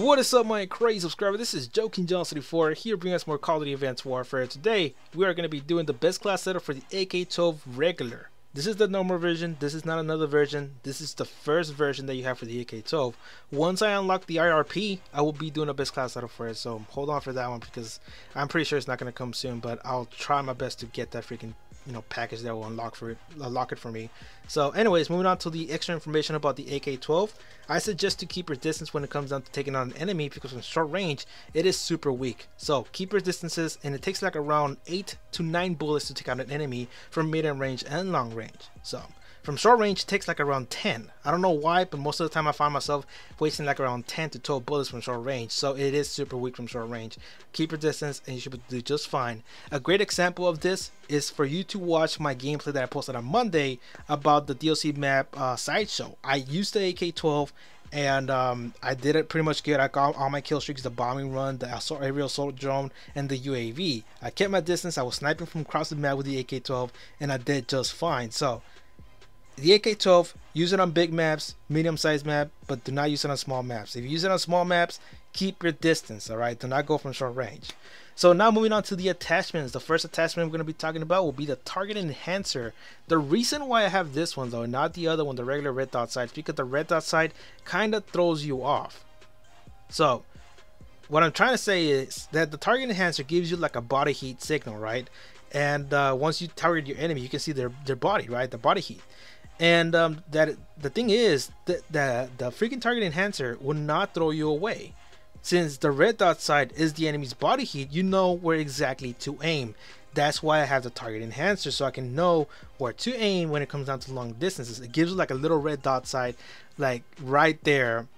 What is up, my crazy subscriber? This is Joekinggiant74 here, bringing us more Call of Duty Advanced Warfare. Today, we are going to be doing the best class setup for the AK-12 regular. This is the normal version. This is not another version. This is the first version that you have for the AK-12. Once I unlock the IRP, I will be doing a best class setup for it. So hold on for that one because I'm pretty sure it's not going to come soon. But I'll try my best to get that freaking, you know, package that will unlock it for me. So anyways, moving on to the extra information about the AK-12, I suggest to keep your distance when it comes down to taking on an enemy, because from short range it is super weak. So keep your distances, and it takes like around 8 to 9 bullets to take out an enemy from medium range and long range. So from short range it takes like around 10. I don't know why, but most of the time I find myself wasting like around 10 to 12 bullets from short range. So it is super weak from short range. Keep your distance and you should do just fine. A great example of this is for you to watch my gameplay that I posted on Monday about the DLC map Sideshow. I used the AK-12 and I did it pretty much good. I got all my kill streaks, the bombing run, the assault, aerial assault drone, and the UAV. I kept my distance. I was sniping from across the map with the AK-12 and I did just fine. So the AK-12, use it on big maps, medium-sized map, but do not use it on small maps. If you use it on small maps, keep your distance, all right? Do not go from short range. So now moving on to the attachments. The first attachment we're going to be talking about will be the Target Enhancer. The reason why I have this one, though, not the other one, the regular red dot sight, is because the red dot sight kind of throws you off. So what I'm trying to say is that the Target Enhancer gives you like a body heat signal, right? And once you target your enemy, you can see their body, right? The body heat. And the thing is the freaking Target Enhancer will not throw you away. Since the red dot side is the enemy's body heat, you know where exactly to aim. That's why I have the Target Enhancer, so I can know where to aim when it comes down to long distances. It gives you like a little red dot side, like right there,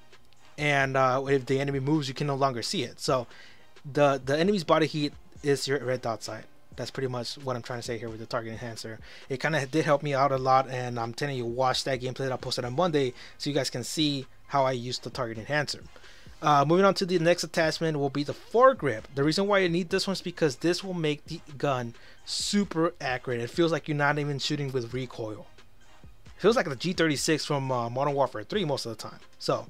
and if the enemy moves, you can no longer see it. So the enemy's body heat is your red dot side. That's pretty much what I'm trying to say here with the Target Enhancer. It kind of did help me out a lot, and I'm telling you, watch that gameplay that I posted on Monday so you guys can see how I used the Target Enhancer. Moving on to the next attachment will be the foregrip. The reason why you need this one is because this will make the gun super accurate. It feels like you're not even shooting with recoil. It feels like the G36 from Modern Warfare 3 most of the time. So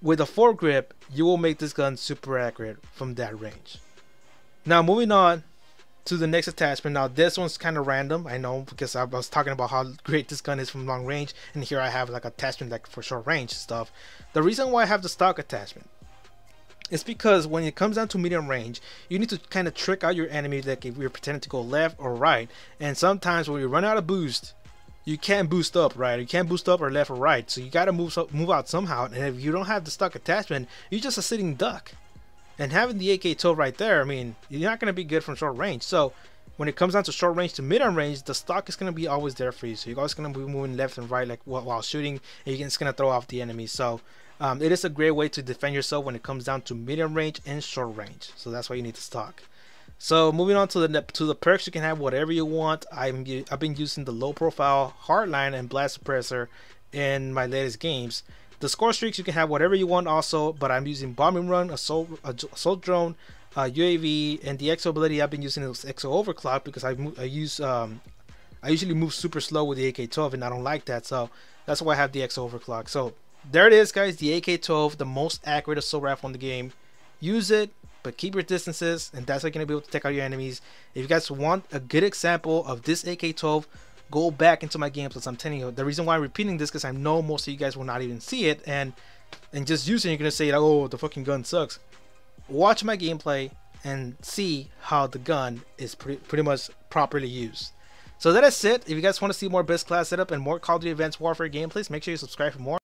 with the foregrip, you will make this gun super accurate from that range. Now moving on to the next attachment. Now this one's kind of random, I know, because I was talking about how great this gun is from long range, and here I have like attachment like for short range stuff. The reason why I have the stock attachment is because when it comes down to medium range, you need to kind of trick out your enemy, like if you're pretending to go left or right, and sometimes when you run out of boost, you can't boost up, right? You can't boost up or left or right, so you got to move out somehow. And if you don't have the stock attachment, you're just a sitting duck. And having the AK-12 right there, I mean, you're not going to be good from short range. So when it comes down to short range to medium range, the stock is going to be always there for you. So you're always going to be moving left and right like while shooting, and it's going to throw off the enemy. So it is a great way to defend yourself when it comes down to medium range and short range. So that's why you need the stock. So moving on to the perks, you can have whatever you want. I've been using the low profile, hardline, and blast suppressor in my latest games. The score streaks, you can have whatever you want also, but I'm using bombing run, assault drone, UAV, and the exo ability. I've been using this exo overclock because I usually move super slow with the AK-12 and I don't like that, so that's why I have the exo overclock. So there it is, guys, the AK-12, the most accurate assault rifle in the game. Use it, but keep your distances, and that's how you're going to be able to take out your enemies. If you guys want a good example of this AK-12, go back into my gameplays. I'm telling you, the reason why I'm repeating this because I know most of you guys will not even see it, and just using it, you're gonna say like, oh, the fucking gun sucks. Watch my gameplay and see how the gun is pretty much properly used. So that is it. If you guys want to see more best class setup and more Call of Duty Advanced Warfare gameplays, make sure you subscribe for more.